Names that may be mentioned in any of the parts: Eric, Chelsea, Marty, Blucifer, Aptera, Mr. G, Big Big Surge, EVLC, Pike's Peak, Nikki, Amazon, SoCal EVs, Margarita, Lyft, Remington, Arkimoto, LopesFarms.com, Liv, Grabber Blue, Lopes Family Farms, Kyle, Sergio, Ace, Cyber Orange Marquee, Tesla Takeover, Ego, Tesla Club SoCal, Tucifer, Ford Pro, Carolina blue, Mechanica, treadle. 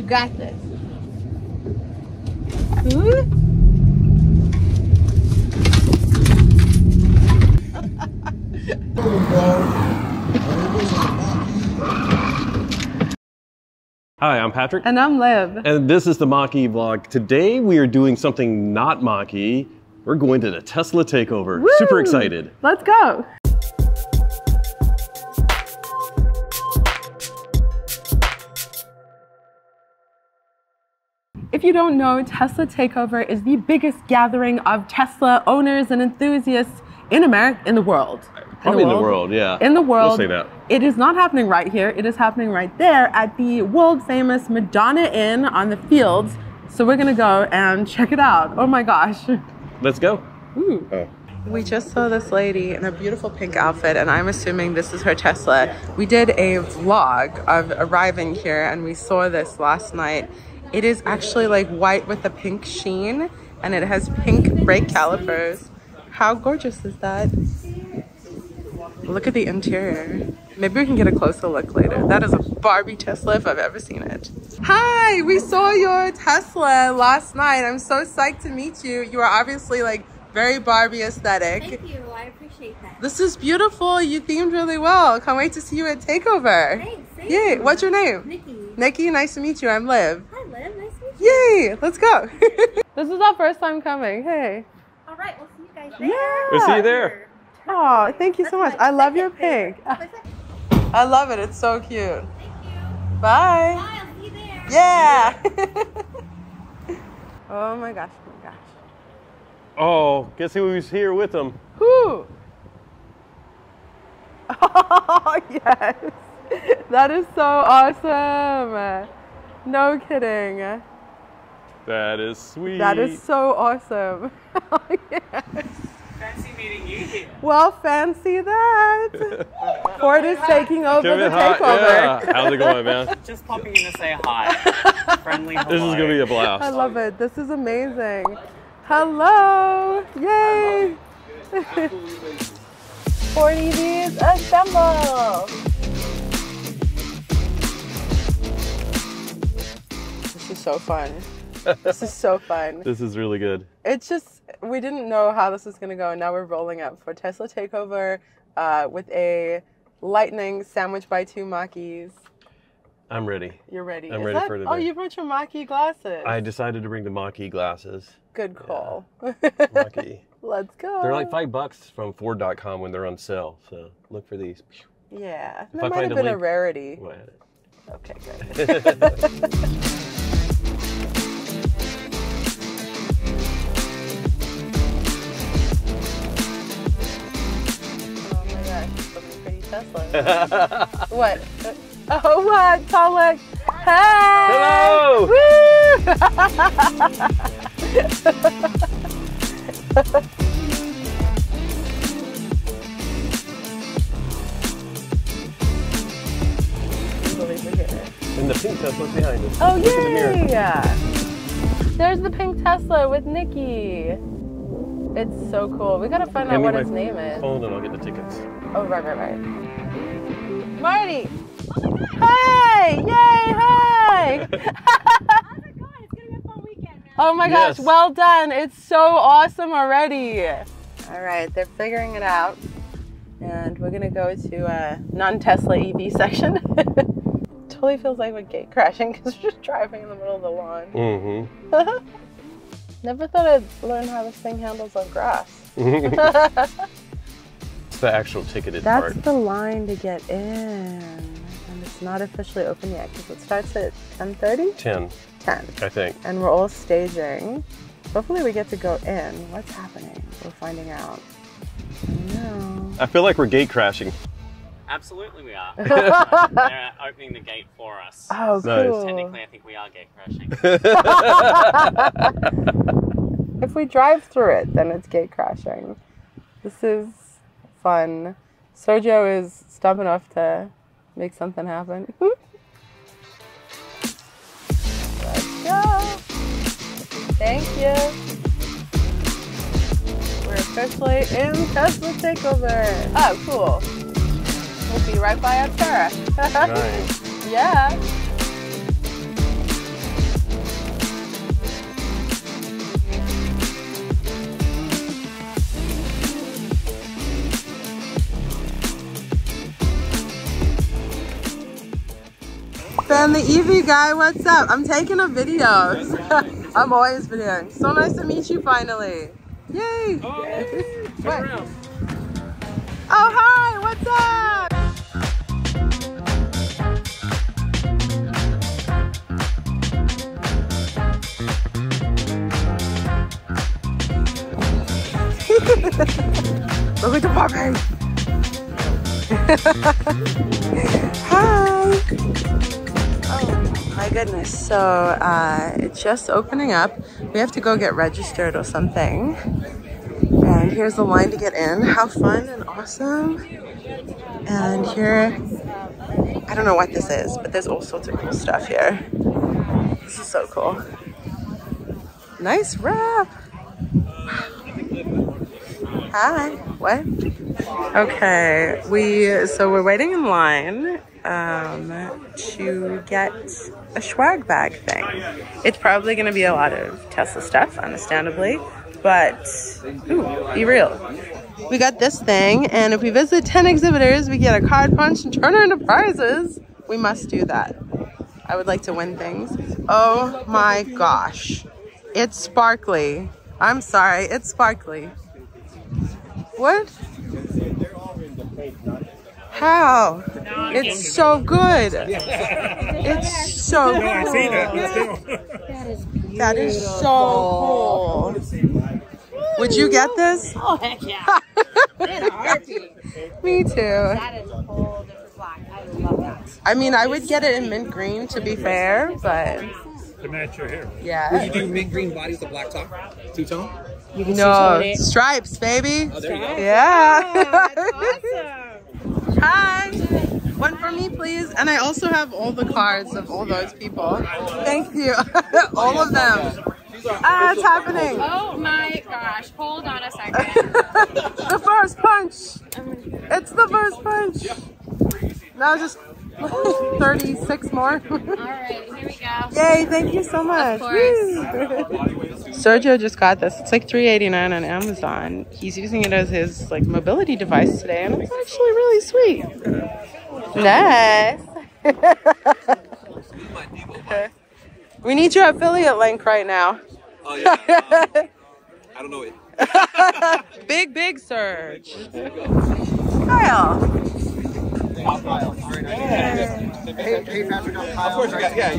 You got this. Ooh. Hi, I'm Patrick. And I'm Liv. And this is the Mach-E vlog. Today we are doing something not Mach-E. We're going to the Tesla Takeover. Woo! Super excited. Let's go. If you don't know, Tesla Takeover is the biggest gathering of Tesla owners and enthusiasts in America, in the world. Probably in the world, yeah. In the world. We'll say that. It is not happening right here. It is happening right there at the world-famous Madonna Inn on the Fields. So we're going to go and check it out. Oh, my gosh. Let's go. Ooh. Oh. We just saw this lady in a beautiful pink outfit, and I'm assuming this is her Tesla. We did a vlog of arriving here, and we saw this last night. It is actually like white with a pink sheen, and it has pink brake calipers. How gorgeous is that? Look at the interior. Maybe we can get a closer look later. That is a Barbie Tesla if I've ever seen it. Hi, we saw your Tesla last night. I'm so psyched to meet you. You are obviously like very Barbie aesthetic. Thank you, I appreciate that. This is beautiful. You themed really well. Can't wait to see you at Takeover. Thanks, thank Yay, you. What's your name? Nikki. Nikki, nice to meet you. I'm Liv. Hi Liv, nice to meet you. Yay, let's go. This is our first time coming, hey. All right, we'll see you guys there. Yeah. We'll see you there. Oh, thank you so much. I love your pink. I love it. It's so cute. Thank you. Bye. Bye. I'll be there. Yeah. Oh my gosh. Oh my gosh. Oh, guess who was here with them? Who? Oh, yes. That is so awesome. No kidding. That is sweet. That is so awesome. Oh, yes. Fancy meeting you here. Well, fancy that. Ford is taking over the Takeover. Yeah. How's it going, man? Just popping in to say hi. Friendly hello. This is going to be a blast. I love it. This is amazing. Hello. Yay. 4 EVs assemble. This is so fun. This is so fun. This is really good. It's just, we didn't know how this was going to go, and now we're rolling up for Tesla Takeover with a lightning sandwich by two Mach-Es. I'm ready. You're ready. I'm ready for today. Oh, you brought your Mach-E glasses. I decided to bring the Mach-E glasses. Good call. Yeah. Mach-E. Let's go. They're like $5 from Ford.com when they're on sale, so look for these. Yeah, if that might have been a rarity. Well, okay, good. What? Oh, what? Talik! Hey! Hello! Woo! And the pink Tesla's behind us. Oh, yay! The There's the pink Tesla with Nikki. It's so cool. We gotta find out what his name is. Phone and I'll get the tickets. Oh, right. Marty! Oh my God. Hey! Yay! Hi! Oh my God, it's gonna be a fun weekend, man. Oh my gosh, yes. Well done. It's so awesome already. All right, they're figuring it out. And we're gonna go to a non-Tesla EV section. Totally feels like we're gate crashing because we're just driving in the middle of the lawn. Mm-hmm. Never thought I'd learn how this thing handles on grass. It's the actual ticketed part. That's the line to get in. And it's not officially open yet because it starts at 10:30? 10, I think. And we're all staging. Hopefully we get to go in. What's happening? We're finding out. I don't know. I feel like we're gate crashing. Absolutely we are. They're opening the gate for us. Oh, so cool. Technically I think we are gate crashing. If we drive through it, then it's gate crashing. This is fun. Sergio is stubborn enough to make something happen. Let's go. Thank you. We're officially in Tesla Takeover. Oh, cool. We'll be right by Aptera. Nice. Yeah. Ben, the EV guy, what's up? I'm taking a video. I'm always videoing. So nice to meet you finally. Yay! Oh, yay. Turn around. Oh, hi, what's up? Look at the puppy. Hi. Oh my goodness. So it's just opening up. We have to go get registered or something. And here's the line to get in. How fun and awesome. And here, I don't know what this is, but there's all sorts of cool stuff here. This is so cool. Nice wrap. Hi. What? Okay. So we're waiting in line to get a swag bag thing. It's probably going to be a lot of Tesla stuff, understandably, but ooh, be real. We got this thing, and if we visit 10 exhibitors, we get a card punch and turn into prizes. We must do that. I would like to win things. Oh my gosh. It's sparkly. I'm sorry. It's sparkly. What? How? It's so good. It's so cool. That is so cool. Would you get this? Oh, heck yeah. Me too. That is a whole different black. I love that. I mean, I would get it in mint green, to be fair, but... To match your hair. Yeah. Would you do mint green bodies, the black top? Two-tone? No, stripes, baby. Oh, there you go. Yeah. Oh, that's awesome. Hi. One for me, please. And I also have all the cards of all those people. Thank you. All of them. Ah, it's happening. Oh my gosh. Hold on a second. The first punch. It's the first punch. Now just 36 more. All right, here we go. Yay, thank you so much. Of course. Sergio just got this. It's like $3.89 on Amazon. He's using it as his like mobility device today, and it's actually really sweet. Nice. We need your affiliate link right now. Oh yeah. I don't know it. Big Surge. Kyle. I'm Kyle. Hey, Patrick, I'm Kyle. Of course, you guys.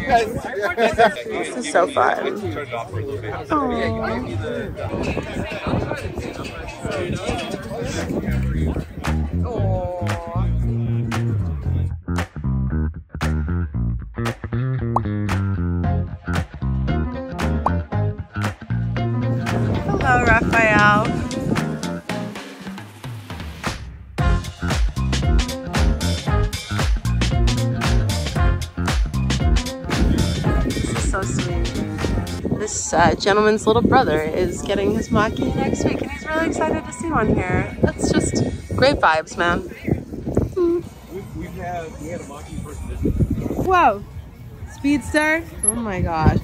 This is so fun. Hello, Raphael. This gentleman's little brother is getting his Mach-E next week, and he's really excited to see one here. That's just great vibes, man. We had a Mach-E person visit. Whoa! Speedster! Oh my gosh.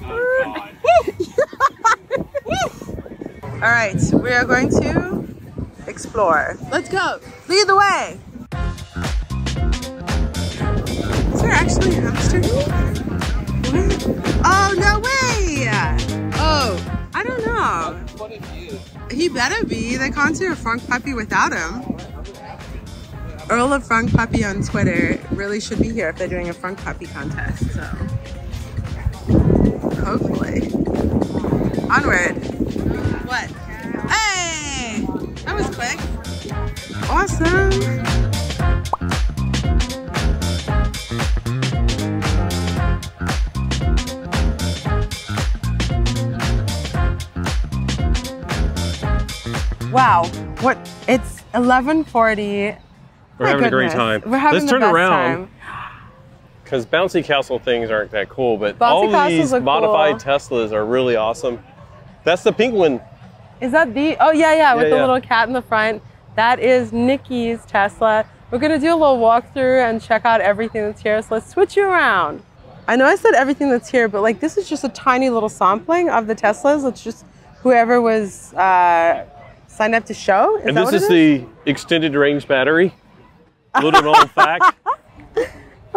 Alright, we are going to explore. Let's go! Lead the way! Is there actually a hamster here? Oh, no way! Oh, I don't know. He better be. They can't do a Frank Puppy without him. Earl of Frank Puppy on Twitter really should be here if they're doing a Frank Puppy contest, so... Hopefully. Onward. What? Hey! That was quick. Awesome! Wow, what? It's 11:40. We're having a great time. We're having the best time. Let's turn around, because bouncy castle things aren't that cool, but all these modified Teslas are really awesome. That's the pink one. Is that the? Oh yeah, with the little cat in the front. That is Nikki's Tesla. We're gonna do a little walkthrough and check out everything that's here. So let's switch you around. I know I said everything that's here, but like this is just a tiny little sampling of the Teslas. It's just whoever was. Signed up to show? Is and this is the extended range battery. Little known fact.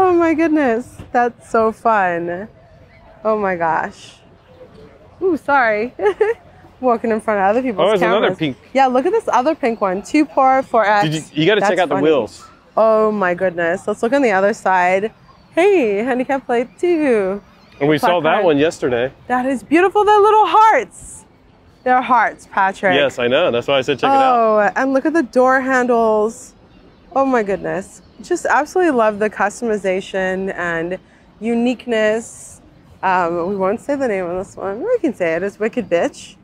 Oh my goodness, that's so fun. Oh my gosh. Ooh, sorry. Walking in front of other people's cameras. Oh, there's another pink. Yeah, look at this other pink one. 2 Pour 4X. You got to check out the wheels. Oh my goodness. Let's look on the other side. Hey, handicap plate 2. And we saw that one yesterday. That is beautiful. They're little hearts. They're hearts, Patrick. Yes, I know. That's why I said check it out. Oh, and look at the door handles. Oh my goodness. Just absolutely love the customization and uniqueness. We won't say the name of this one. We can say it. It's Wicked Bitch.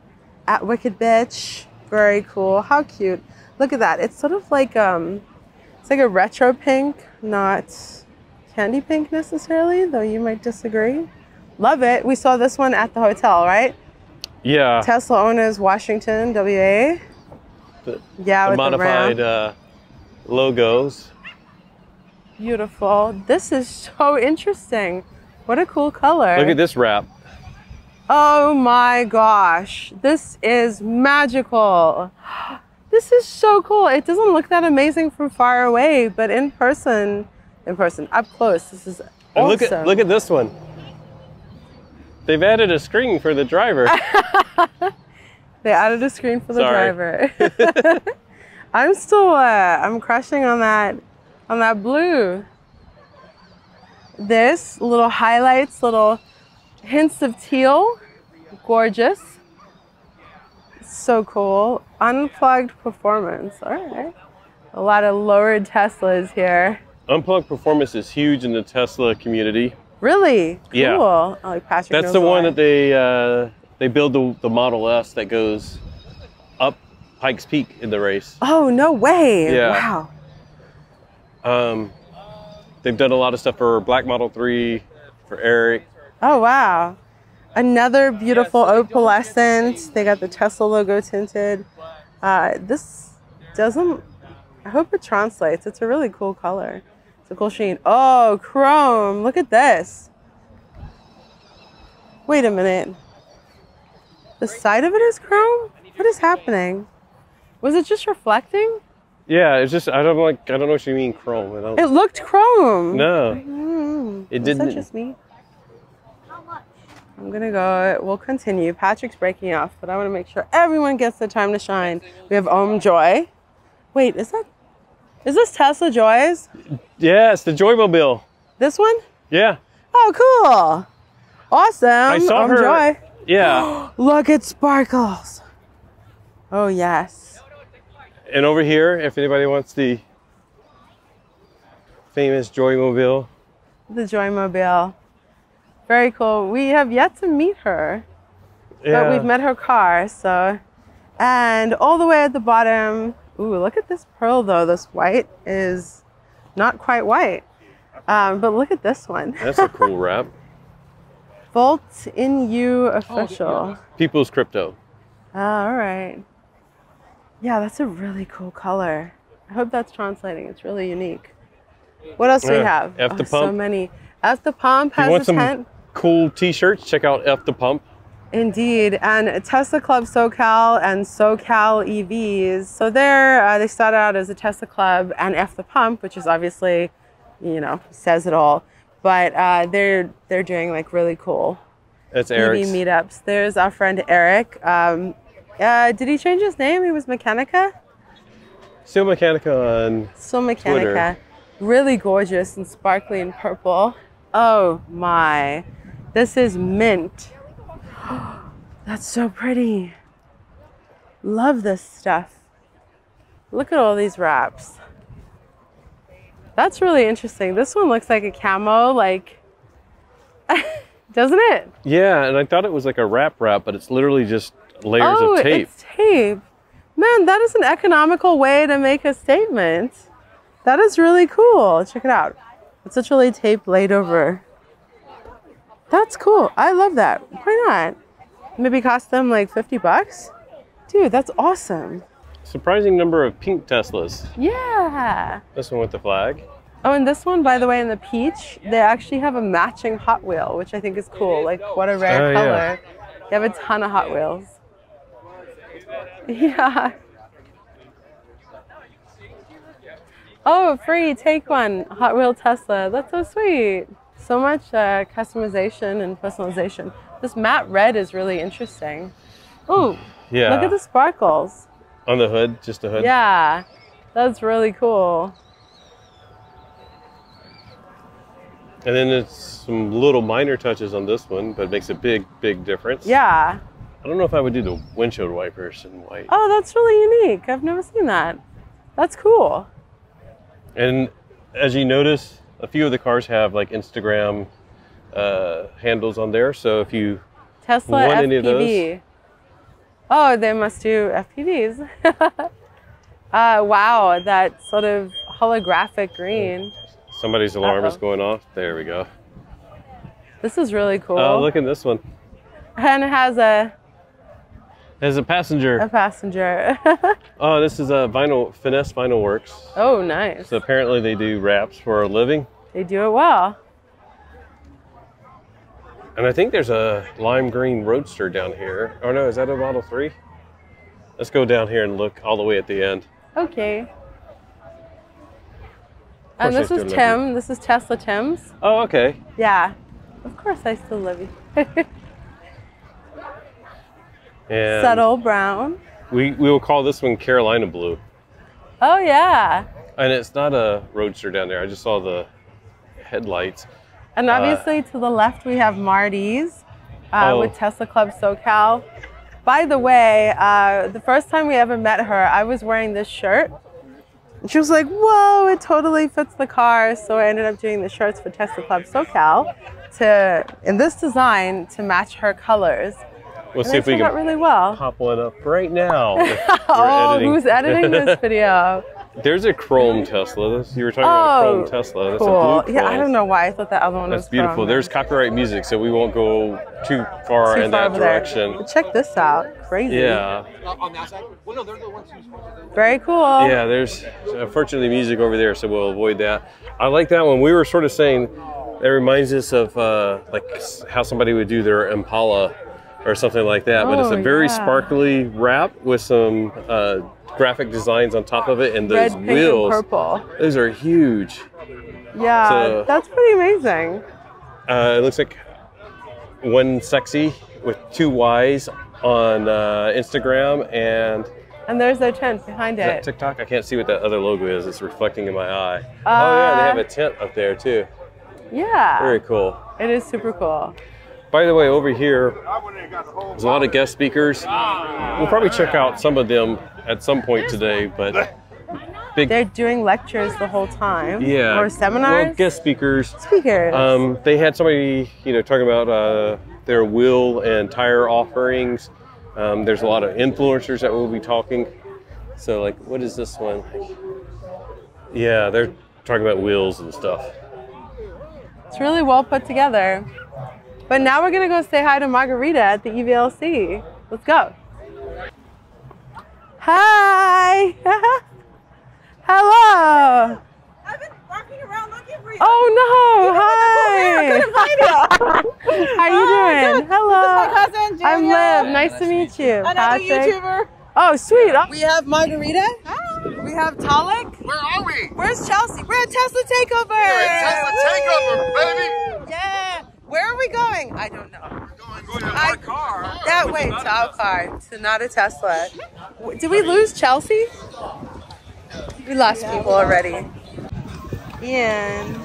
At Wicked Bitch. Very cool. How cute. Look at that. It's sort of like it's like a retro pink, not candy pink necessarily, though you might disagree. Love it. We saw this one at the hotel, right? Yeah. Tesla owners, Washington, WA. The modified logos. Beautiful. This is so interesting. What a cool color. Look at this wrap. Oh my gosh. This is magical. This is so cool. It doesn't look that amazing from far away, but in person, up close, this is awesome. And look at this one. They've added a screen for the driver. They added a screen for the driver. I'm still, I'm crushing on that. On that blue, this little highlights, little hints of teal, gorgeous, so cool. Unplugged Performance, all right. A lot of lowered Teslas here. Unplugged Performance is huge in the Tesla community. Really? Cool. Yeah. Oh, like Patrick knows the one that they build the Model S that goes up Pike's Peak in the race. Oh, no way. Yeah. Wow. They've done a lot of stuff for Black Model 3, for Eric. Oh, wow. Another beautiful opalescent. They got the Tesla logo tinted. This doesn't, I hope it translates. It's a really cool color. It's a cool sheen. Oh, chrome. Look at this. Wait a minute. The side of it is chrome? What is happening? Was it just reflecting? Yeah, it's just I don't know what you mean chrome. It looked chrome. No, it didn't. Is that just me? How much? I'm gonna go. We'll continue. Patrick's breaking off, but I want to make sure everyone gets the time to shine. We have Joy. Wait, is this Tesla Joy's? Yes, the Joymobile. This one? Yeah. Oh, cool! Awesome. I saw her. Joy. Yeah. Look, it sparkles. Oh yes. And over here, if anybody wants the famous Joymobile. The Joymobile. Very cool. We have yet to meet her, but we've met her car, so. And all the way at the bottom, ooh, look at this pearl though. This white is not quite white, but look at this one. That's a cool wrap. Volt in You Official. Oh, yeah. People's Crypto. Oh, all right. Yeah, that's a really cool color. I hope that's translating. It's really unique. What else do we have? F the Pump. So many. F the Pump has a tent. Cool t-shirts, check out F the Pump. Indeed. And Tesla Club SoCal and SoCal EVs. So there, they started out as a Tesla Club and F the Pump, which is obviously, you know, says it all. But they're doing like really cool EV meetups. There's our friend Eric. Did he change his name? He was Mechanica? Still Mechanica on Twitter. Really gorgeous and sparkly and purple. Oh my. This is mint. That's so pretty. Love this stuff. Look at all these wraps. That's really interesting. This one looks like a camo, like, doesn't it? Yeah, and I thought it was like a wrap, but it's literally just layers of tape. It's tape. Man, that is an economical way to make a statement. That is really cool. Check it out. It's literally tape laid over. That's cool. I love that. Why not? Maybe cost them like $50. Dude, that's awesome. Surprising number of pink Teslas. Yeah. This one with the flag. Oh, and this one, by the way, in the peach, they actually have a matching Hot Wheel, which I think is cool. Like, what a rare color. Yeah. They have a ton of Hot Wheels. Yeah. Oh, free, take one. Hot Wheel Tesla. That's so sweet. So much customization and personalization. This matte red is really interesting. Ooh, yeah. Look at the sparkles. On the hood, just the hood. Yeah, that's really cool. And then there's some little minor touches on this one, but it makes a big, big difference. Yeah. I don't know if I would do the windshield wipers in white. Oh, that's really unique. I've never seen that. That's cool. And as you notice, a few of the cars have like Instagram handles on there. So if you Tesla want FPV. Any of those. Oh, they must do FPVs. Wow, that sort of holographic green. Somebody's alarm is going off. There we go. This is really cool. Oh, look at this one. And it has a... As a passenger. A passenger. Oh, this is a Finesse Vinyl Works. Oh, nice. So apparently they do wraps for a living. They do it well. And I think there's a lime green Roadster down here. Oh no, is that a Model 3? Let's go down here and look all the way at the end. Okay. And this is Tim. Lovely. This is Tesla Tim's. Oh, okay. Yeah. Of course I still love you. And subtle brown. We will call this one Carolina blue. Oh yeah. And it's not a Roadster down there. I just saw the headlights. And obviously to the left we have Marty's with Tesla Club SoCal. By the way, the first time we ever met her, I was wearing this shirt. And she was like, whoa, it totally fits the car. So I ended up doing the shirts for Tesla Club SoCal in this design to match her colors. We'll see if we can really pop one up right now. Oh, editing. Who's editing this video? There's a chrome Tesla. You were talking about a chrome Tesla. That's cool. A blue. Yeah, I don't know why I thought that other one was beautiful. Chrome. There's copyright music, so we won't go too far in that direction. But check this out. Crazy. Yeah. Very cool. Yeah, there's unfortunately music over there, so we'll avoid that. I like that one. We were sort of saying that reminds us of like how somebody would do their Impala or something like that, but it's a very sparkly wrap with some graphic designs on top of it, and those red, wheels, pink, and purple. Those are huge. Yeah, so, that's pretty amazing. It looks like one sexy with two Y's on Instagram, and there's their tent behind it. Is that TikTok? I can't see what that other logo is. It's reflecting in my eye. Oh yeah, they have a tent up there too. Yeah. Very cool. It is super cool. By the way, over here, there's a lot of guest speakers. We'll probably check out some of them at some point today, but... They're doing lectures the whole time. Yeah. Or seminars. Well, guest speakers. Speakers. They had somebody, you know, talking about their wheel and tire offerings. There's a lot of influencers that will be talking. So, like, what is this one? Yeah, they're talking about wheels and stuff. It's really well put together. But now we're gonna go say hi to Margarita at the EVLC. Let's go. Hi. Hello. I've been walking around looking for you. Oh no, hi. How are you doing? Good. Hello. This is my cousin, Junior. I'm Liv, nice to meet you. Another YouTuber. Oh, sweet. We have Margarita. Hi. We have Talik. Where are we? Where's Chelsea? We're at Tesla Takeover. We're at Tesla Takeover, baby. Yeah. Where are we going? I don't know. We're going to our car. That way, to our car, to not a Tesla. Did we lose Chelsea? We lost people already. Ian.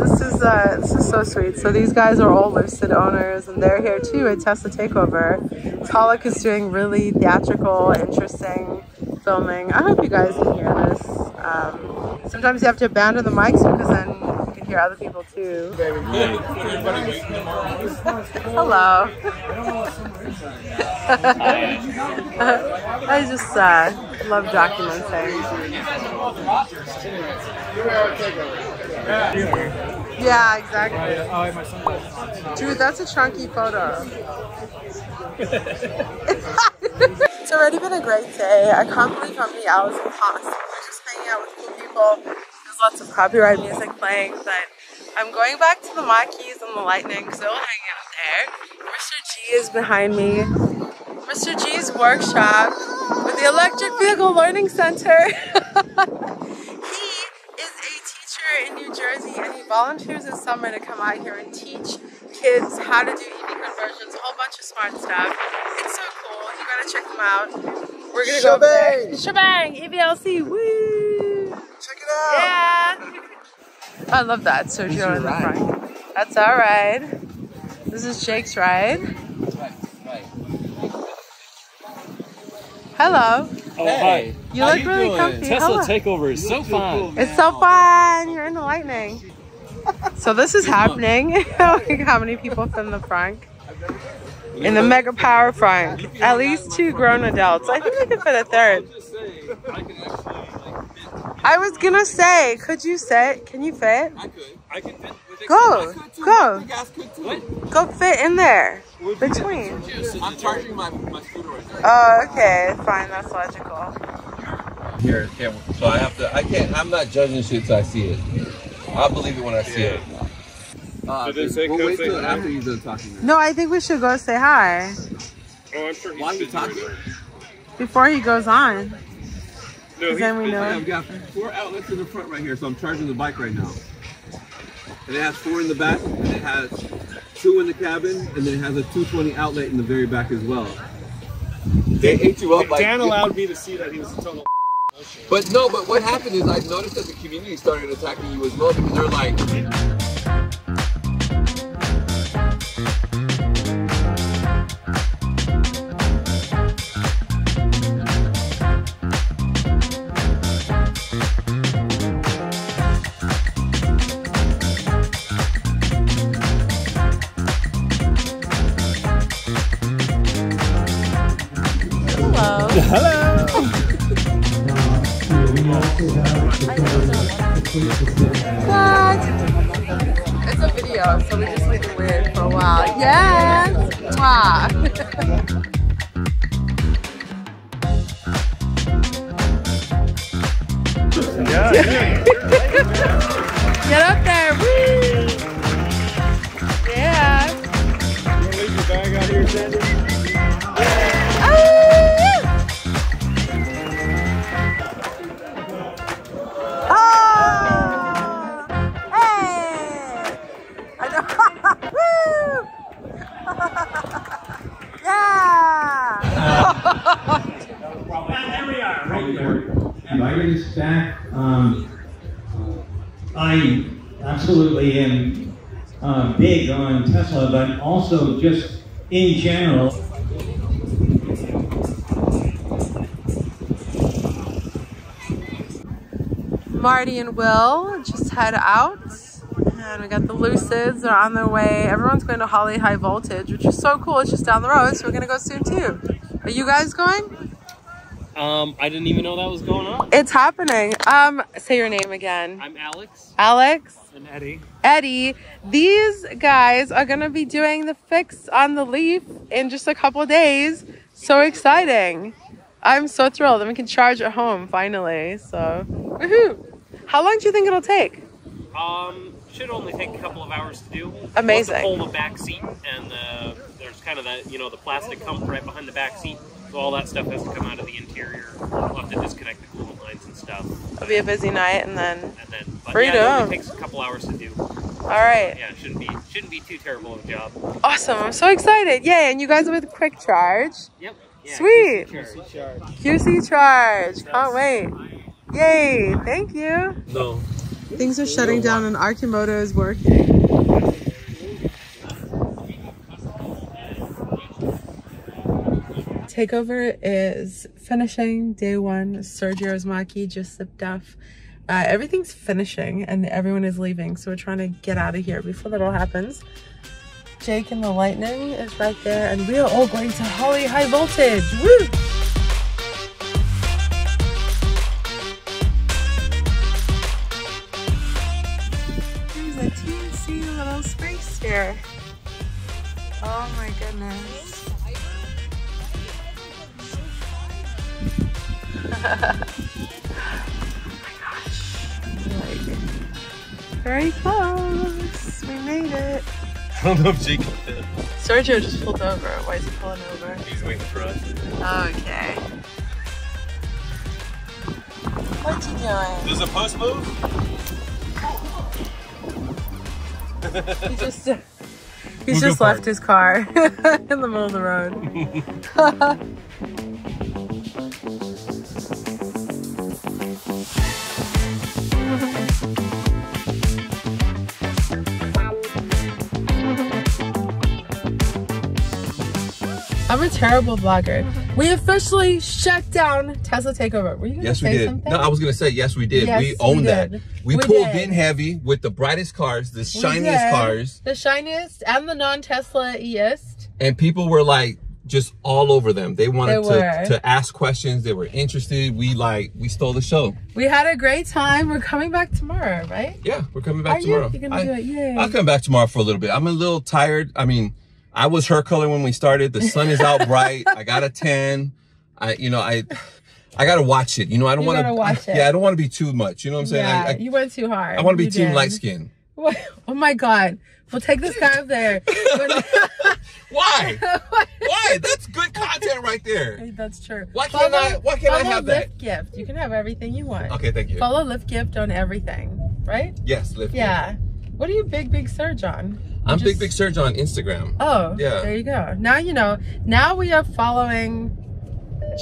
This is so sweet. So these guys are all Lucid owners, and they're here too at Tesla Takeover. Talik is doing really theatrical, interesting filming. I hope you guys can hear this. Sometimes you have to abandon the mics because then you can hear other people too. Hello. I just love documenting. Yeah, exactly. Dude, that's a chunky photo. It's already been a great day. I can't believe how many hours have passed. We're just hanging out with cool people. There's lots of copyright music playing, but I'm going back to the Mach-E's and the Lightning, so we'll hang out there. Mr. G is behind me. Mr. G's workshop with the Electric Vehicle Learning Center. He is a teacher in New Jersey, and he volunteers this summer to come out here and teach kids how to do EV conversions, a whole bunch of smart stuff. It's so cool. You gotta check him out. We're gonna go there. Shebang! EVLC, woo! Check it out! Yeah! I love that, Sergio in the front. That's our ride. This is Jake's ride. Hello. Oh, hey. Hi. You look really comfy. Tesla Takeover is so fun. Cool, it's so fun. You're in the lightning. So this is happening. Like how many people from the front? In the mega power front. At least 2 grown adults. I think I could fit a third. I was gonna say, could you fit? Can you fit? I could. I can fit. Go fit in there. Between. I'm charging my scooter right there. Oh, okay. Fine. That's logical. Here, so I have to, I'm not judging shit till I see it. I believe it when I see it. We'll wait till after you're done talking. No, I think we should go say hi. Oh, I'm sure he's Why are you talking? Before he goes on. No, then we know. I've got 4 outlets in the front right here, so I'm charging the bike right now. And it has 4 in the back, and it has 2 in the cabin, and then it has a 220 outlet in the very back as well. They ate you up. Like, Dan allowed me to see that he was a total But no, but what happened is I noticed that the community started attacking you as well, because they're like... Hello! What? It's a video, so we just leave it weird for a while. Yes! Wow! Get up there! Woo! Yeah! You want to leave your bag out here, Sandy? Back. I absolutely am big on Tesla, but also just in general. Marty and Will just head out, and we got the Lucids are on their way. Everyone's going to Holly High Voltage, which is so cool. It's just down the road, so we're going to go soon too. Are you guys going? I didn't even know that was going on. It's happening. Say your name again. I'm Alex. Alex. And Eddie. Eddie. These guys are going to be doing the fix on the Leaf in just a couple of days. So exciting. I'm so thrilled. And we can charge at home finally. So, woohoo. How long do you think it'll take? Should only take a couple of hours to do. Amazing. We'll have to pull the back seat, and there's kind of the, you know, the plastic comes right behind the back seat. So all that stuff has to come out of the interior. We'll have to disconnect the coolant lines and stuff. It'll be a busy night, and then freedom. Yeah, it only takes a couple hours to do. All right. Yeah, it shouldn't be too terrible of a job. Awesome! I'm so excited! Yay! And you guys are with Quick Charge. Yep. Yeah, sweet. QC Charge. QC Charge. Can't wait! Yay! Thank you. No. Things are shutting down, and Arkimoto is working. Takeover is finishing day 1. Sergio's Mach-E just zipped off. Everything's finishing and everyone is leaving, so we're trying to get out of here before that all happens. Jake and the Lightning is right there, and we are all going to Holly High Voltage. Woo! There's a teensy little space here. Oh my goodness. Oh my gosh, like, very close, we made it. I don't know if Jake can fit. Sergio just pulled over. Why is he pulling over? He's waiting for us. Okay. What you doing? Does the post move? He just, he's just left his car in the middle of the road. I'm a terrible vlogger. We officially shut down Tesla Takeover. Were you gonna say something? No, I was gonna say, yes, we did. Yes, we own that. We pulled in heavy with the brightest cars, the shiniest cars. The shiniest and the non-Tesla-iest. And people were like just all over them. They wanted to ask questions. They were interested. We stole the show. We had a great time. We're coming back tomorrow, right? Yeah, we're coming back tomorrow. You're gonna do it? Yay. I'll come back tomorrow for a little bit. I'm a little tired. I mean, I was her color when we started. The sun is out bright. I got a tan. I gotta watch it. You know, I don't want to watch it. Yeah, I don't want to be too much. You know what I'm saying? Yeah, you went too hard. I want to be team light skin. What? Oh my God! We'll take this guy up there. Why? Why? That's good content right there. That's true. Why can't I have that? Follow Lyft Gift. You can have everything you want. Okay, thank you. Follow Lyft Gift on everything, right? Yes, Lyft Gift. Yeah. What are you Big Surge on? I'm Big Big Surge on Instagram. Oh, yeah. There you go. Now you know. Now we are following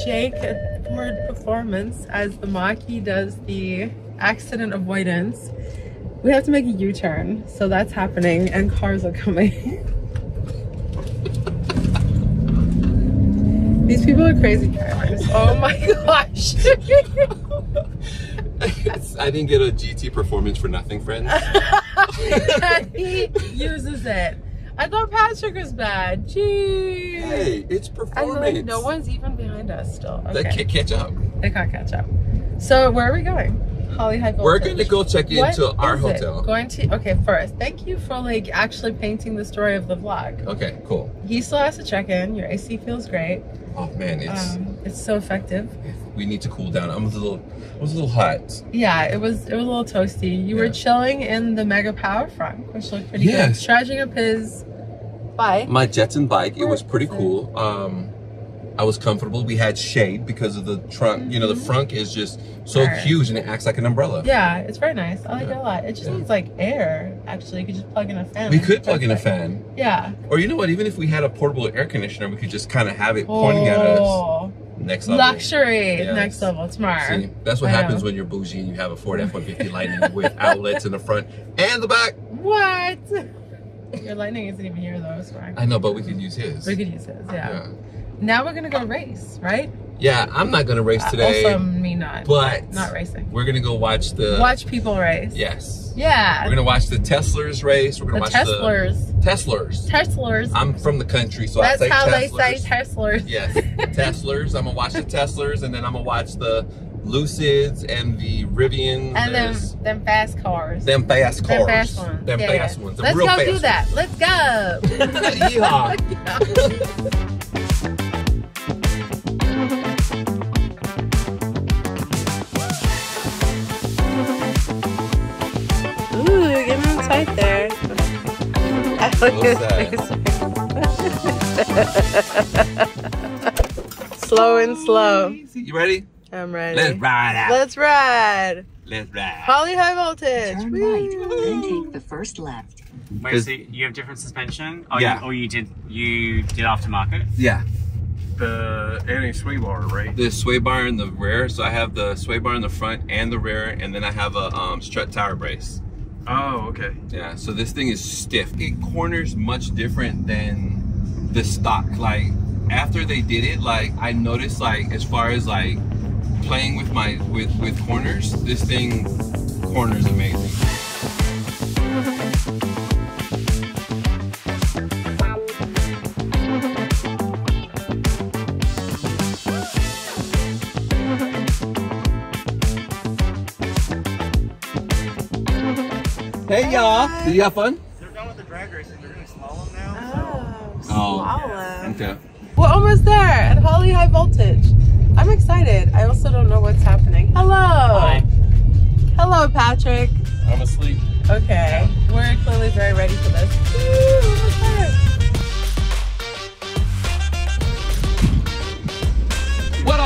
Jake at Unplugged Performance as the Mach-E does the accident avoidance. We have to make a U-turn, so that's happening, and cars are coming. These people are crazy drivers. Oh my gosh. I didn't get a GT Performance for nothing, friends. He uses it. I thought Patrick was bad. Jeez. Hey, it's Performance. Like, no one's even behind us still. Okay. They can't catch up. They can't catch up. So where are we going? Holly High Voltage. We're going to go check into our hotel. Okay, first, thank you for like actually painting the story of the vlog. Okay, cool. He still has to check in. Your AC feels great. Oh man, it's so effective. We need to cool down. I was a little hot. Yeah, it was a little toasty. You were chilling in the Mega Power Front, which looked pretty good. Charging up his bike. My Jetson bike. It was pretty cool. I was comfortable. We had shade because of the trunk. You know, the frunk is just so huge and it acts like an umbrella. Yeah, it's very nice. I like it a lot. It just needs like air, actually. You could just plug in a fan. We could plug in a fan. Yeah. Or you know what? Even if we had a portable air conditioner, we could just kind of have it pointing at us. Next level. Luxury. Yes. Next level. Tomorrow. See, that's what happens when you're bougie and you have a Ford F-150 Lightning with outlets in the front and the back. What? Your Lightning isn't even here, though. It's fine. I know, but we could use his. We could use his, yeah. Now we're gonna go race, right? Yeah, I'm not gonna race today. Also, me not. But not racing. We're gonna go watch people race. Yes. Yeah. We're gonna watch the Teslers race. We're gonna watch Teslers. Teslers. Teslers. I'm from the country, so I say Teslers. That's how they say Teslers. Yes. Teslers. I'm gonna watch the Teslers, and then I'm gonna watch the Lucids and the Rivians. And them fast cars. Them fast cars. Them fast ones. Them fast ones. Let's go do that. Let's go. Yeehaw. Right there. I look at his face. Slow and slow. You ready? I'm ready. Let's ride out. Let's ride. Let's ride. Holly High Voltage. Turn right, then take the first left. Wait, so you have different suspension? Oh, yeah. You did aftermarket? Yeah. The sway bar, right? The sway bar in the rear. So I have the sway bar in the front and the rear, and then I have a strut tire brace. Oh, okay. Yeah, so this thing is stiff. It corners much different than the stock. Like, after they did it, like, I noticed, like, as far as, like, playing with my, with corners, this thing corners amazing. Hey y'all! Did you have fun? They're done with the drag racing. They're gonna slalom now. Oh, so. Slalom. Okay. We're almost there at Holly High Voltage. I'm excited. I also don't know what's happening. Hello. Hi. Hello, Patrick. I'm asleep. Okay. Yeah. We're clearly very ready for this. Ooh,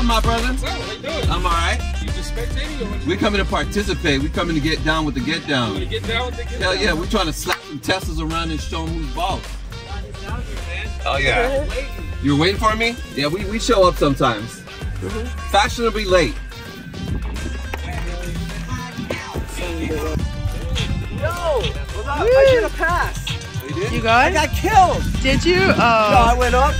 up, my brother? What's up? How you doing? I'm all right. You just spectating or what? We're coming to participate. We're coming to get down with the get down. You want to get down with the get down? Hell yeah, we're trying to slap some Teslas around and show them who's boss. Oh yeah. You're waiting for me? Yeah, we show up sometimes. Fashionably late. Yo, what's up? Woo. I did a pass. You did? You got it? I got killed. Did you? Oh. No, I went up.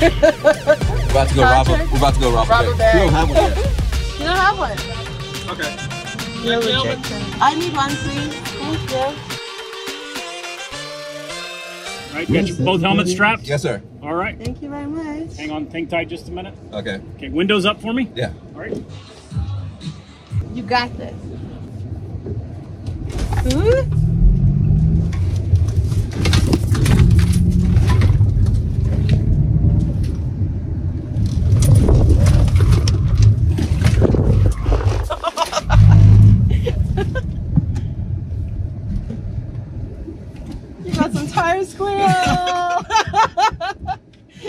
We're about to go rob a, we're about to go rob a bank. You don't have one yet. You don't have one? Okay. I need one, please. Thank you. All right, got you both helmets strapped? Yes, sir. All right. Thank you very much. Hang on, hang tight just a minute. Okay. Okay, windows up for me? Yeah. All right. You got this. Ooh. Squirrel!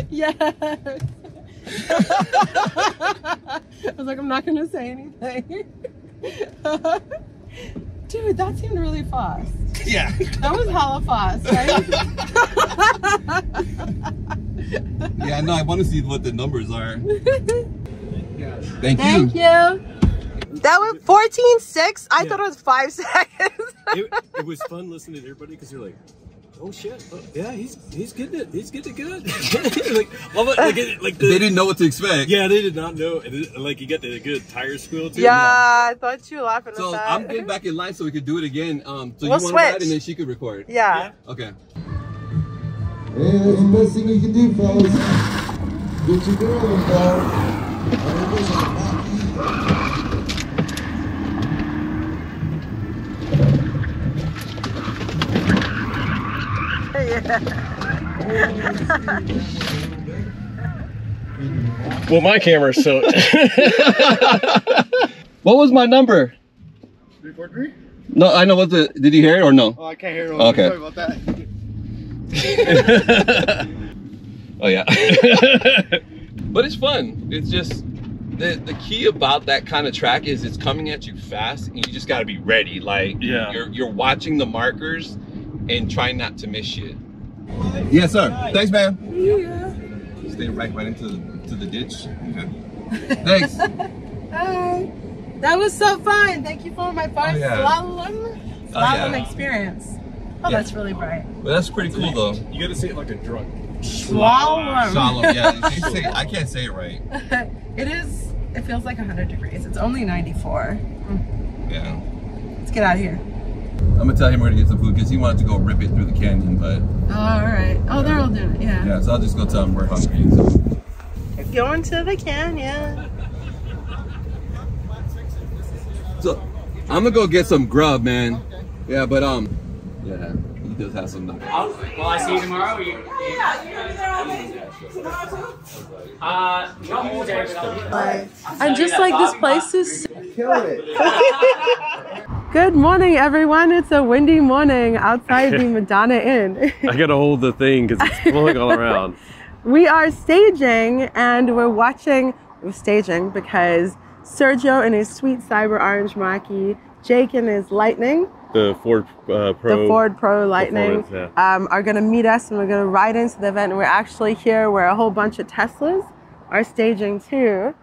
Yes! I was like, I'm not gonna say anything. Dude, that seemed really fast. Yeah. That was hella fast, right? Yeah, I know. I want to see what the numbers are. Thank you. Thank you. That was 14.6. I thought it was 5 seconds. It was fun listening to everybody because you're like, oh shit! Oh, yeah, he's getting it. He's getting it good. like they didn't know what to expect. Yeah, they did not know. Like you got the good tire squeal too. Yeah, I thought you were laughing at that. So I'm getting back in line so we could do it again. So we'll switch. Ride and then she could record. Yeah. Okay. And best thing you can do, fellas, get your girl in there. Well, my camera, so. What was my number? 343? No, I know what the. Did you hear it or no? Oh, I can't hear it. Okay. Sorry about that. Oh, yeah. But it's fun. It's just. The key about that kind of track is it's coming at you fast and you just got to be ready. Like, yeah. You're watching the markers and try not to miss shit. Yes, sir. Thanks, man. Yeah. Stay right into the ditch. Okay. Thanks. Hi. That was so fun. Thank you for my first slalom experience. Oh, yeah. That's really bright. Well, that's pretty cool, though. You got to say it like a drunk. Slalom. Slalom. Yeah. Say, I can't say it right. It is. It feels like 100 degrees. It's only 94. Yeah. Let's get out of here. I'm gonna tell him where to get some food because he wanted to go rip it through the canyon, but. Oh, all right. Oh, they're all doing it. Yeah. Yeah. So I'll just go tell him we're hungry. So. They're going to the canyon. So I'm gonna go get some grub, man. Okay. Yeah, but yeah, he does have some nuggets. Well, I see you tomorrow. Or yeah, you're gonna be there all day. Tomorrow too. I'm just like this place is. Kill it. Good morning, everyone. It's a windy morning outside the Madonna Inn. I gotta hold the thing because it's blowing all around. We are staging and we're watching, we're staging because Sergio in his sweet Cyber Orange Marquee, Jake in his Lightning, the Ford Pro Lightning, are gonna meet us and we're gonna ride into the event. And we're actually here where a whole bunch of Teslas are staging too.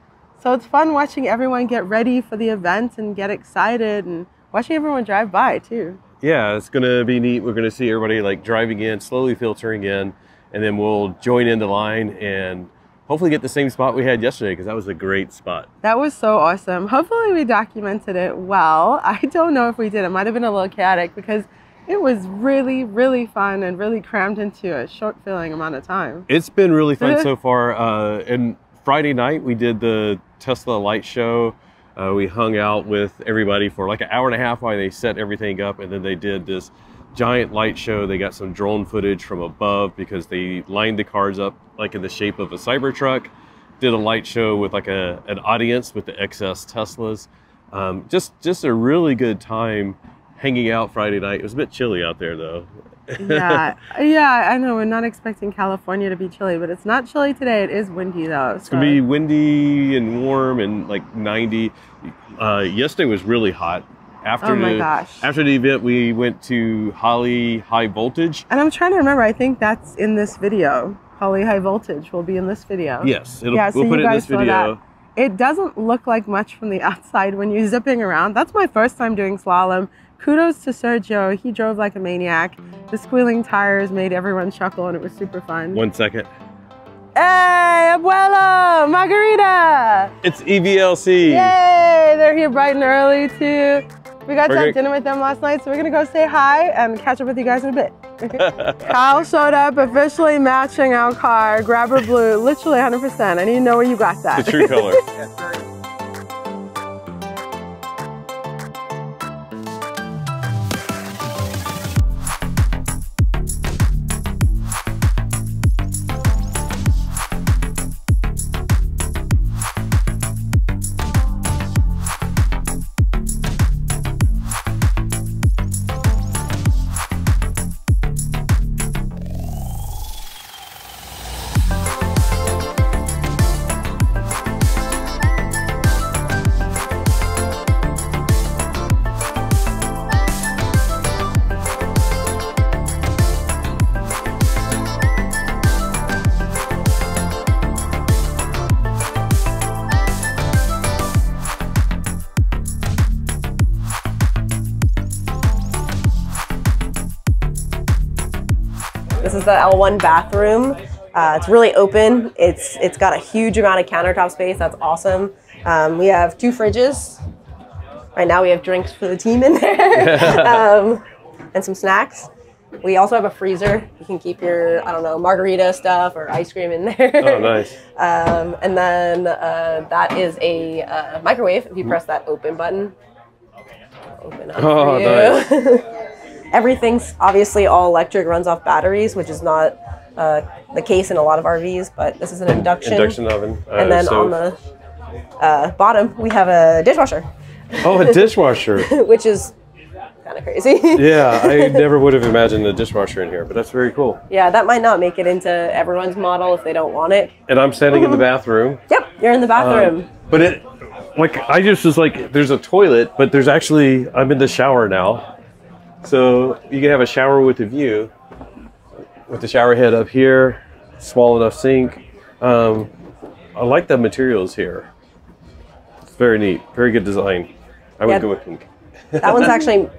So it's fun watching everyone get ready for the event and get excited and watching everyone drive by too. Yeah, it's gonna be neat. We're gonna see everybody like driving in, slowly filtering in, and then we'll join in the line and hopefully get the same spot we had yesterday because that was a great spot. That was so awesome. Hopefully we documented it well. I don't know if we did. It might have been a little chaotic because it was really, really fun and really crammed into a short-filling amount of time. It's been really fun so far. And Friday night we did the Tesla light show. We hung out with everybody for like an hour and a half while they set everything up, and then they did this giant light show. They got some drone footage from above because they lined the cars up like in the shape of a Cybertruck. Did a light show with like an audience with the XS Teslas. Just a really good time hanging out Friday night. It was a bit chilly out there though. Yeah, I know. We're not expecting California to be chilly, but it's not chilly today. It is windy though. So. It's gonna be windy and warm and like 90. Yesterday was really hot. After after the event, we went to Holly High Voltage. And I'm trying to remember. I think that's in this video. Holly High Voltage will be in this video. Yes, we'll put it in this video. It doesn't look like much from the outside when you're zipping around. That's my first time doing slalom. Kudos to Sergio. He drove like a maniac. The squealing tires made everyone chuckle and it was super fun. 1 second. Hey, Abuelo, Margarita. It's EVLC. Yay, they're here bright and early too. We got to have dinner with them last night, so we're gonna go say hi and catch up with you guys in a bit. Kyle showed up officially matching our car, grabber blue, literally 100%. I need to know where you got that. The true color. The L1 bathroom. It's really open. It's got a huge amount of countertop space. That's awesome. We have 2 fridges. Right now we have drinks for the team in there and some snacks. We also have a freezer. You can keep your, I don't know, margarita stuff or ice cream in there. Oh, nice. And then that is a microwave. If you press that open button, it'll open up for you. Nice. Everything's obviously all electric, runs off batteries, which is not the case in a lot of RVs, but this is an induction oven. And then on the bottom, we have a dishwasher. Oh, a dishwasher. Which is kind of crazy. Yeah, I never would have imagined a dishwasher in here, but that's very cool. Yeah, that might not make it into everyone's model if they don't want it. And I'm standing in the bathroom. Yep, you're in the bathroom. But it, like, I just was like, there's a toilet, but there's actually, I'm in the shower now. So you can have a shower with a view, with the shower head up here, small enough sink. I like the materials here. It's very neat, very good design. I would go with pink. That one's actually,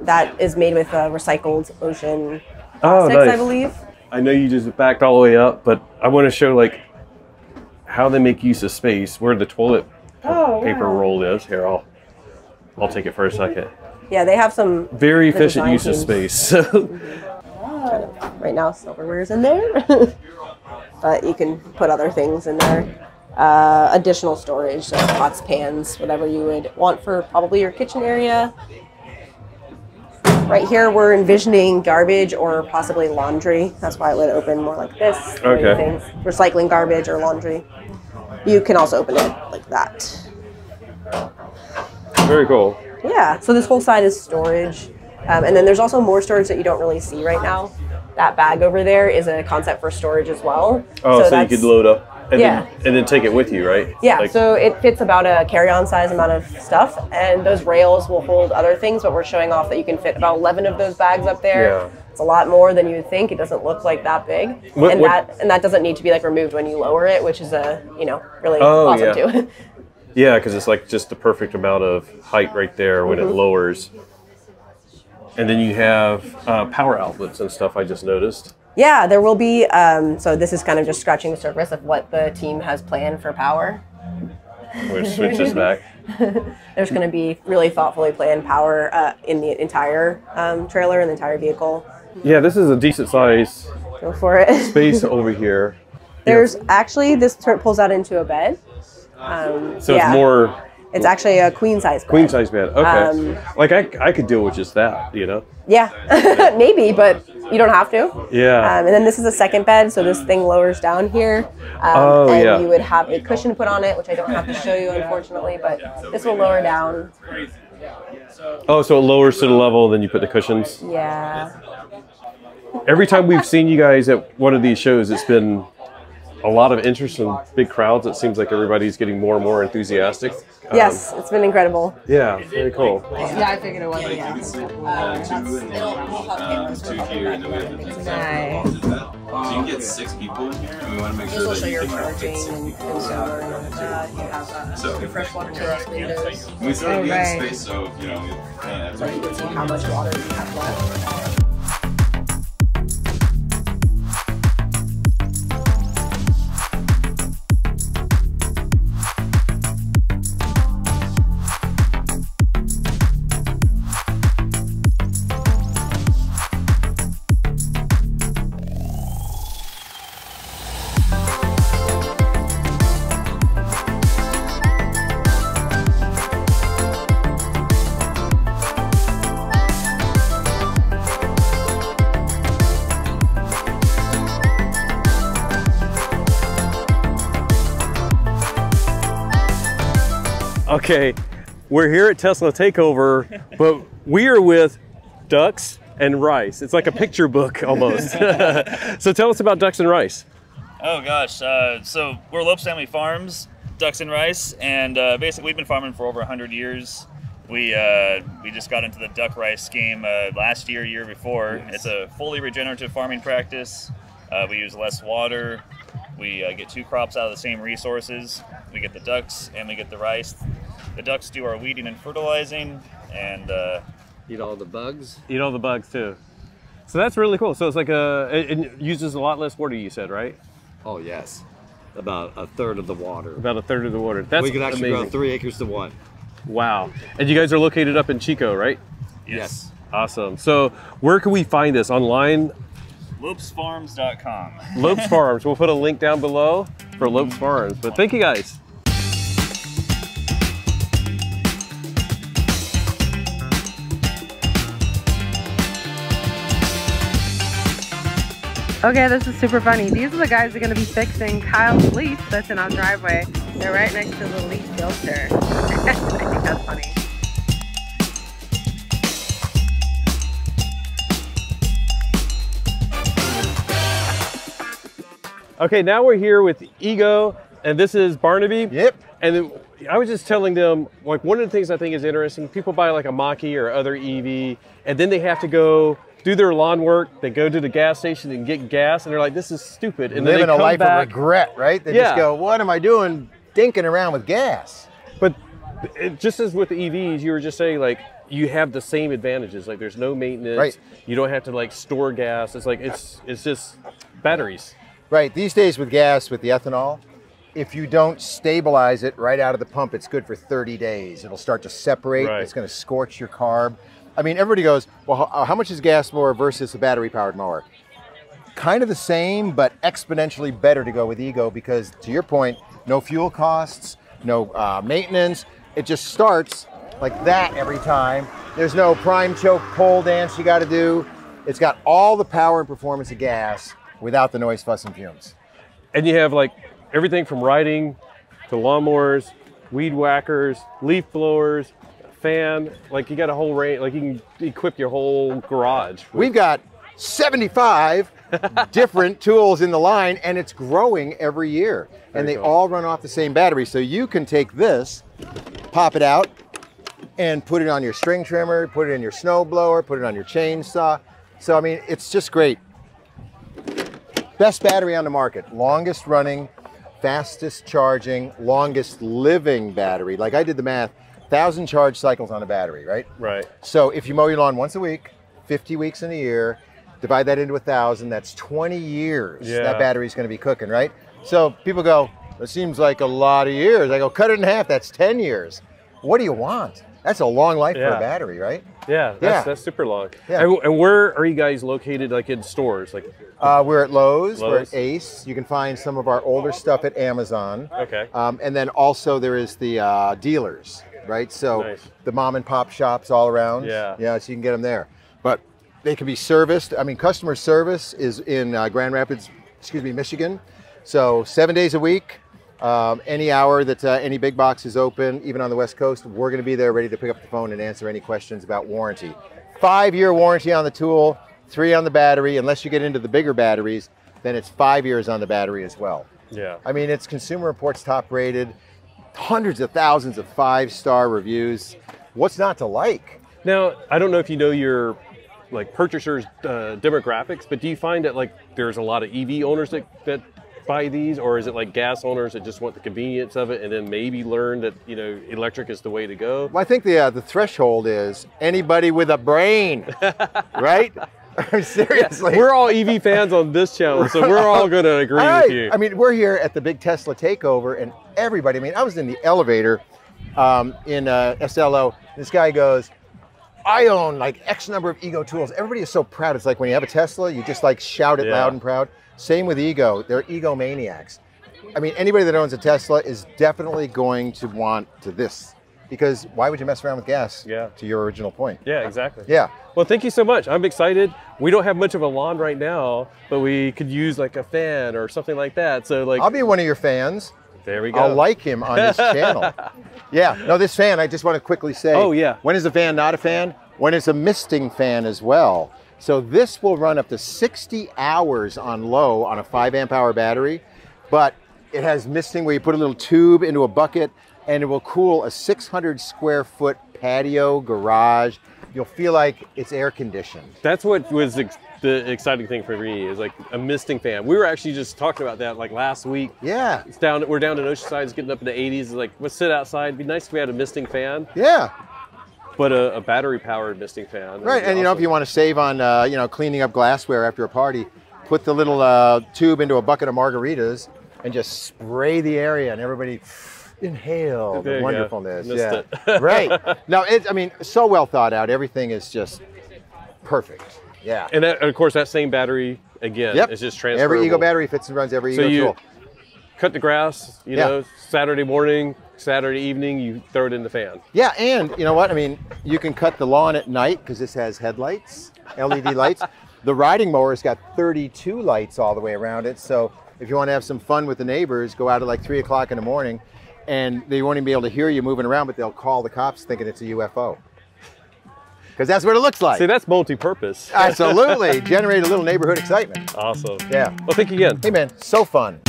that is made with recycled ocean plastics, nice. I believe. I know you just backed all the way up, but I want to show like how they make use of space, where the toilet paper roll is. Here, I'll take it for a second. Yeah, they have some very efficient use of space. So. Right now, silverware's in there, but you can put other things in there. Additional storage, so pots, pans, whatever you would want for probably your kitchen area. Right here, we're envisioning garbage or possibly laundry. That's why it would open more like this. Okay. Things. Recycling garbage or laundry. You can also open it like that. Very cool. Yeah, so this whole side is storage. And then there's also more storage that you don't really see right now. That bag over there is a concept for storage as well. Oh, so you could load up and, then take it with you, right? Yeah, like, so it fits about a carry-on size amount of stuff. And those rails will hold other things, but we're showing off that you can fit about 11 of those bags up there. Yeah. It's a lot more than you would think. It doesn't look like that big. And that doesn't need to be like removed when you lower it, which is a, you know, really awesome too. Yeah, because it's like just the perfect amount of height right there when it lowers. And then you have power outlets and stuff, I just noticed. Yeah, there will be. So this is kind of just scratching the surface of what the team has planned for power. We'll switch this back. There's going to be really thoughtfully planned power in the entire trailer and the entire vehicle. Yeah, this is a decent size space over here. There's actually, this pulls out into a bed. So it's more It's actually a queen size bed. Queen size bed. Okay. Like I could deal with just that, you know? Yeah, maybe, but you don't have to. Yeah. And then this is a second bed. So this thing lowers down here. And you would have a cushion put on it, which I don't have to show you, unfortunately, but this will lower down. Oh, so it lowers to the level, then you put the cushions? Yeah. Every time we've seen you guys at one of these shows, it's been a lot of interest and big crowds. It seems like everybody's getting more and more enthusiastic. Yes, it's been incredible. Yeah, very cool. Yeah, I figured it was. So you can get 6 people in here, and we want to make sure that you get 6 people. So your fresh water is we still need space, so you know, you can see how much water you have left. Okay, we're here at Tesla Takeover, but we are with ducks and rice. It's like a picture book almost. So tell us about ducks and rice. Oh gosh, so we're Lopes Family Farms, ducks and rice, and basically we've been farming for over 100 years. We just got into the duck rice game last year, year before. Yes. It's a fully regenerative farming practice. We use less water. We get 2 crops out of the same resources. We get the ducks and we get the rice. The ducks do our weeding and fertilizing, and eat all the bugs. Eat all the bugs too. So that's really cool. So it's like it uses a lot less water, you said, right? Oh yes, about a third of the water. About a third of the water. That's amazing. We could actually grow 3 acres to 1. Wow. And you guys are located up in Chico, right? Yes. Awesome. So where can we find this online? Lopesfarms.com. Lopes Farms. We'll put a link down below for Lopes Farms. But thank you guys. Okay, this is super funny. These are the guys that are going to be fixing Kyle's leaf that's in our driveway. They're right next to the leaf filter. I think that's funny. Okay, now we're here with Ego, and this is Barnaby. Yep. And I was just telling them, like, one of the things I think is interesting, people buy like a Mach-E or other EV, and then they have to go do their lawn work, they go to the gas station and get gas, and they're like, this is stupid. And living a life of regret, right? They just go, what am I doing dinking around with gas? But it, just as with the EVs, you were just saying, like, you have the same advantages. Like, there's no maintenance. Right. You don't have to, like, store gas. It's like, it's just batteries. Right, these days with gas, with the ethanol, if you don't stabilize it right out of the pump, it's good for 30 days. It'll start to separate, right. It's gonna scorch your carb. I mean, everybody goes, well, how much is gas mower versus a battery powered mower? Kind of the same, but exponentially better to go with Ego because, to your point, no fuel costs, no maintenance. It just starts like that every time. There's no prime choke pole dance you gotta do. It's got all the power and performance of gas without the noise, fuss, and fumes. And you have like everything from riding to lawnmowers, weed whackers, leaf blowers, fan, like you got a whole range, like you can equip your whole garage. We've got 75 different tools in the line and it's growing every year. And they all run off the same battery. So you can take this, pop it out and put it on your string trimmer, put it in your snow blower, put it on your chainsaw. So, I mean, it's just great. Best battery on the market, longest running, fastest charging, longest living battery. Like I did the math, 1,000 charge cycles on a battery, right? Right. So if you mow your lawn once a week, 50 weeks in a year, divide that into 1,000, that's 20 years that battery's gonna be cooking, right? So people go, it seems like a lot of years. I go, cut it in half, that's 10 years. What do you want? That's a long life for a battery, right? Yeah, that's super long. Yeah. And where are you guys located, like in stores? Like, we're at Lowe's, we're at Ace. You can find some of our older stuff at Amazon. Okay. And then also there is the dealers, right? So the mom and pop shops all around. Yeah. Yeah, so you can get them there. But they can be serviced. I mean, customer service is in Grand Rapids, excuse me, Michigan. So 7 days a week. Any hour that any big box is open, even on the West Coast, we're going to be there ready to pick up the phone and answer any questions about warranty. 5-year warranty on the tool, 3 on the battery. Unless you get into the bigger batteries, then it's 5 years on the battery as well. Yeah. I mean, it's Consumer Reports top rated, hundreds of thousands of 5-star reviews. What's not to like? Now, I don't know if you know your like purchasers' demographics, but do you find that like there's a lot of EV owners that buy these, or is it like gas owners that just want the convenience of it and then maybe learn that, you know, electric is the way to go? Well, I think the threshold is anybody with a brain, right? Seriously. Yeah, we're all EV fans on this channel, so we're all going to agree with you. I mean, we're here at the big Tesla Takeover and everybody, I mean, I was in the elevator in SLO. This guy goes, I own like X number of Ego tools. Everybody is so proud. It's like when you have a Tesla, you just like shout it loud and proud. Same with Ego, they're egomaniacs. I mean, anybody that owns a Tesla is definitely going to want to this, because why would you mess around with gas? Yeah. To your original point. Yeah, exactly. Yeah. Well, thank you so much. I'm excited. We don't have much of a lawn right now, but we could use like a fan or something like that. So like, I'll be one of your fans. There we go. I'll like him on this channel. Yeah, no, this fan, I just want to quickly say, oh yeah, when is a fan not a fan? When it's a misting fan as well. So this will run up to 60 hours on low on a 5-amp-hour battery, but it has misting where you put a little tube into a bucket and it will cool a 600-square-foot patio, garage. You'll feel like it's air conditioned. That's what was the exciting thing for me, is like a misting fan. We were actually just talking about that like last week. Yeah. It's down, we're down in Oceanside, it's getting up in the 80s. It's like, let's sit outside. It'd be nice if we had a misting fan. Yeah. But a battery-powered misting fan. Right, and awesome. You know, if you want to save on you know, cleaning up glassware after a party, put the little tube into a bucket of margaritas and just spray the area, and everybody inhale the wonderfulness. Yeah, right. Now, I mean, so well thought out. Everything is just perfect. Yeah, and, that, and of course, that same battery again is just transferable. Every Ego battery fits and runs every Ego tool. Cut the grass, you know, Saturday morning, Saturday evening, you throw it in the fan. Yeah, and you know what? I mean, you can cut the lawn at night because this has headlights, LED lights. The riding mower's got 32 lights all the way around it. So if you want to have some fun with the neighbors, go out at like 3 o'clock in the morning and they won't even be able to hear you moving around, but they'll call the cops thinking it's a UFO. Because that's what it looks like. See, that's multi-purpose. Absolutely. Generate a little neighborhood excitement. Awesome. Yeah. Well, thank you again. Hey man, so fun.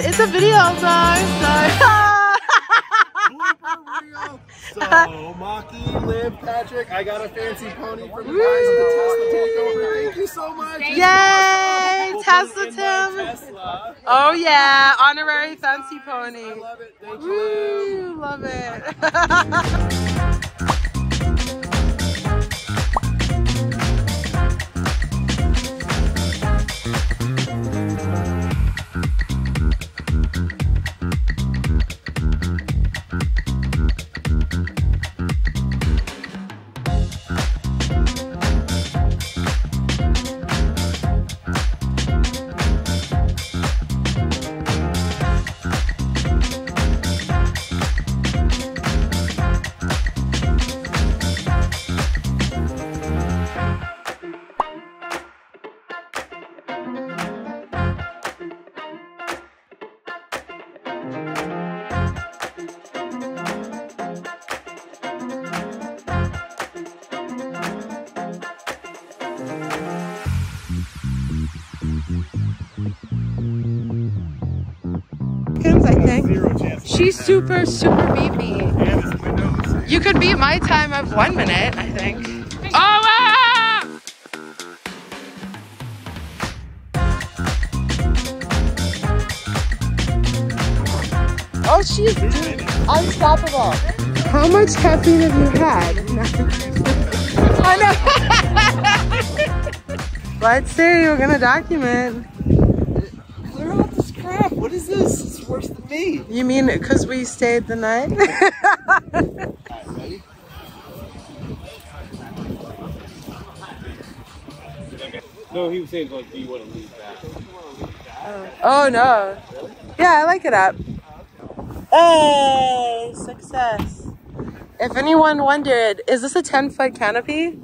It's a video, so Mach-E, Liv, Patrick, I got a fancy pony from the guys on the Tesla Takeover. Thank you so much. Yay, we'll Tesla Tim. Oh yeah, honorary fancy pony. I love it. Thank you. Woo, love it. Okay. She's super, super beat me. You could beat my time of 1 minute, I think. Oh, ah! Oh, she's unstoppable. How much caffeine have you had? I know. Let's see, we're gonna document. Clear out this crap. What is this? It's worse than me. You mean because we stayed the night? Alright, ready? No, he was saying, like, do you want to leave that? Oh, no. Yeah, I like it up. Hey, success. If anyone wondered, is this a 10-foot canopy?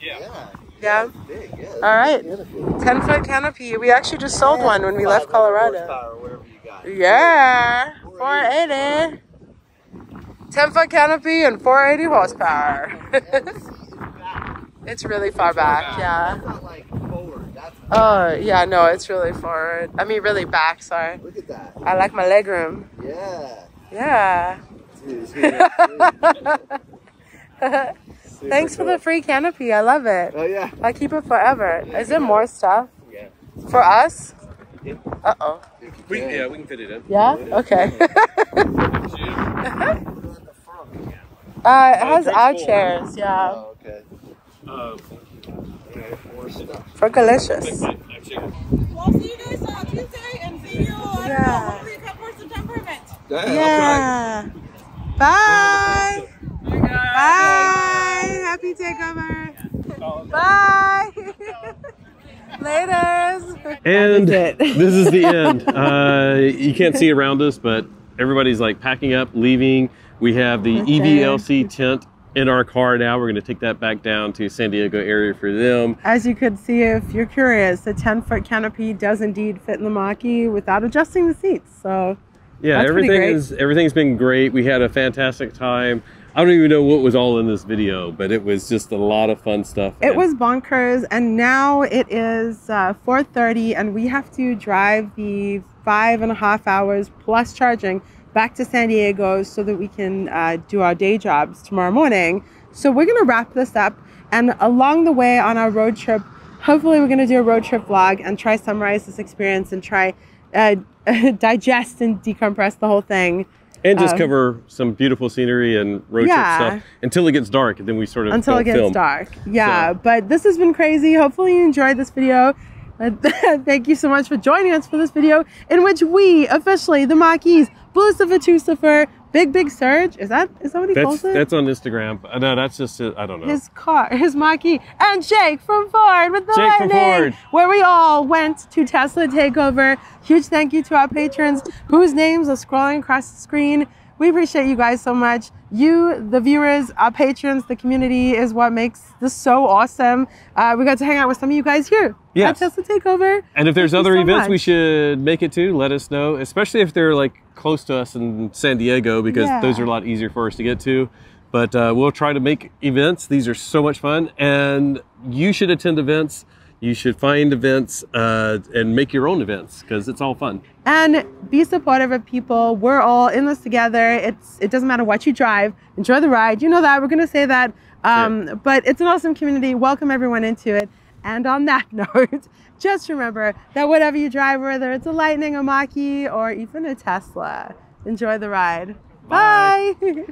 Yeah. Yeah? Alright. 10-foot canopy. We actually just sold one when we left Colorado. Yeah. 480. 10-foot canopy and 480 horsepower. It's really far back, yeah. Oh, yeah, no, it's really forward. I mean, really back, sorry. Look at that. I like my leg room. Yeah. Yeah. Thanks for the free canopy. I love it. Oh, yeah. I keep it forever. Yeah, is there more stuff? Yeah. For us? Yeah. Uh-oh. Yeah, we can fit it in. Yeah? Okay. It has our chairs, yeah. Oh, okay. For delicious. We'll see you guys on Tuesday and see you on the Hungry Cup Horse September event. Yeah. Bye. Bye. Happy takeover. Bye. Laters. And this is the end. You can't see around us, but everybody's like packing up, leaving. We have the EVLC tent in our car now. We're going to take that back down to San Diego area for them. As you could see, if you're curious, the 10-foot canopy does indeed fit in the Mach-E without adjusting the seats. So yeah, everything's been great. We had a fantastic time. I don't even know what was all in this video, but it was just a lot of fun stuff. It was bonkers, and now it is 4:30, and we have to drive the 5.5 hours plus charging back to San Diego so that we can do our day jobs tomorrow morning. So we're gonna wrap this up, and along the way on our road trip, hopefully we're gonna do a road trip vlog and try summarize this experience and try digest and decompress the whole thing. And just cover some beautiful scenery and road trip stuff until it gets dark, and then we sort of film. Yeah, so. But this has been crazy. Hopefully you enjoyed this video. Thank you so much for joining us for this video in which we officially, the Mach-E's, Blucifer, Tucifer, Big Big Surge. Is that what he calls it? That's on Instagram. No, that's just, I don't know. His car, his Mach-E, and Jake from Ford with the Lightning, where we all went to Tesla Takeover. Huge thank you to our patrons whose names are scrolling across the screen. We appreciate you guys so much. You, the viewers, our patrons, the community is what makes this so awesome. We got to hang out with some of you guys here at Tesla Takeover. And if there's other events we should make it to, let us know, especially if they're like close to us in San Diego, because those are a lot easier for us to get to. But we'll try to make events. These are so much fun, and you should attend events. You should find events and make your own events, because it's all fun. And be supportive of people. We're all in this together. It doesn't matter what you drive. Enjoy the ride. You know that. We're going to say that. But it's an awesome community. Welcome everyone into it. And on that note, just remember that whatever you drive, whether it's a Lightning, a Mach-E, or even a Tesla, enjoy the ride. Bye.